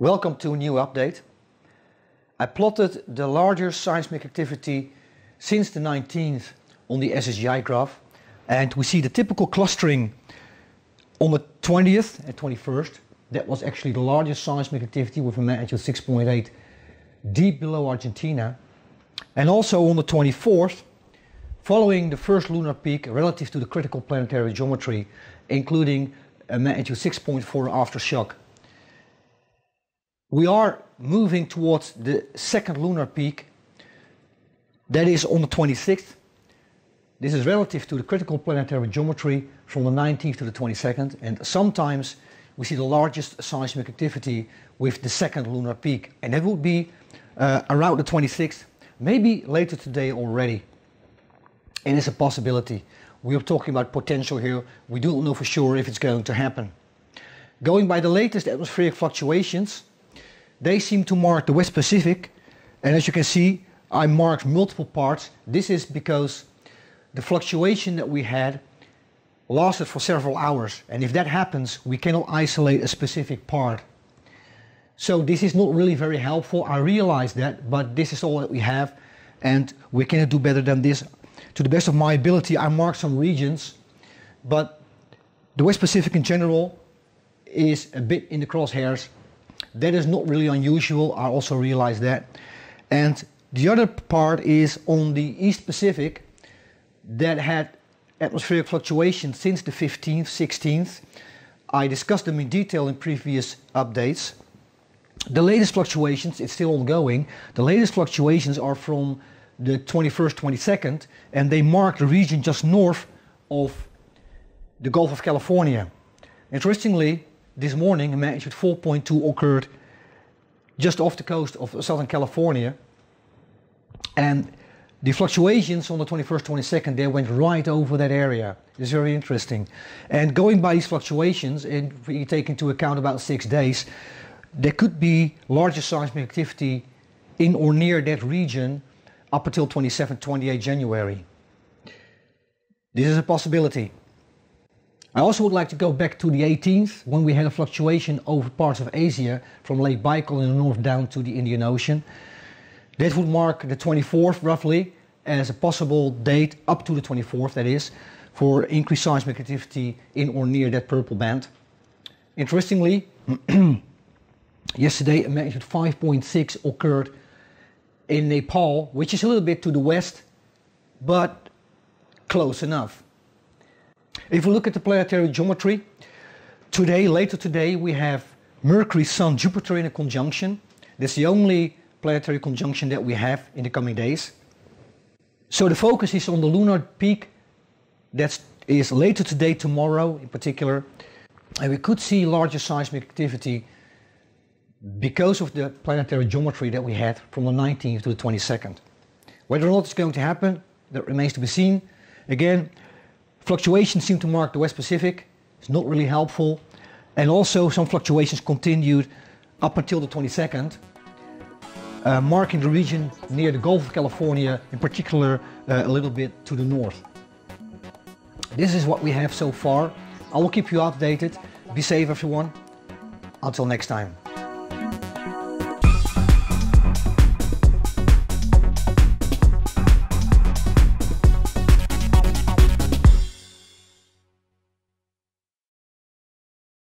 Welcome to a new update. I plotted the larger seismic activity since the 19th on the SSGI graph, and we see the typical clustering on the 20th and 21st. That was actually the largest seismic activity with a magnitude 6.8 deep below Argentina. And also on the 24th, following the first lunar peak relative to the critical planetary geometry, including a magnitude 6.4 aftershock. We are moving towards the second lunar peak, that is on the 26th. This is relative to the critical planetary geometry from the 19th to the 22nd, and sometimes we see the largest seismic activity with the second lunar peak, and that would be around the 26th, maybe later today already, and it's a possibility. We are talking about potential here. We don't know for sure if it's going to happen. Going by the latest atmospheric fluctuations, they seem to mark the West Pacific, and as you can see, I marked multiple parts. This is because the fluctuation that we had lasted for several hours, and if that happens, we cannot isolate a specific part. So this is not really very helpful. I realize that, but this is all that we have, and we cannot do better than this. To the best of my ability, I marked some regions, but the West Pacific in general is a bit in the crosshairs. That is not really unusual, I also realize that. And the other part is on the East Pacific that had atmospheric fluctuations since the 15th, 16th. I discussed them in detail in previous updates. The latest fluctuations, it's still ongoing, the latest fluctuations are from the 21st, 22nd, and they mark the region just north of the Gulf of California. Interestingly, this morning, a magnitude 4.2 occurred just off the coast of Southern California. And the fluctuations on the 21st, 22nd, they went right over that area. It's very interesting. And going by these fluctuations, and if you take into account about 6 days, there could be larger seismic activity in or near that region up until 27, 28 January. This is a possibility. I also would like to go back to the 18th, when we had a fluctuation over parts of Asia from Lake Baikal in the north down to the Indian Ocean. That would mark the 24th roughly as a possible date, up to the 24th that is, for increased seismic activity in or near that purple band. Interestingly, yesterday a magnitude 5.6 occurred in Nepal, which is a little bit to the west, but close enough. If we look at the planetary geometry, today, later today, we have Mercury, Sun, Jupiter in a conjunction. That's the only planetary conjunction that we have in the coming days. So the focus is on the lunar peak that is later today, tomorrow in particular. And we could see larger seismic activity because of the planetary geometry that we had from the 19th to the 22nd. Whether or not it's going to happen, that remains to be seen. Again, fluctuations seem to mark the West Pacific. It's not really helpful. And also some fluctuations continued up until the 22nd, marking the region near the Gulf of California, in particular a little bit to the north. This is what we have so far. I will keep you updated. Be safe everyone. Until next time.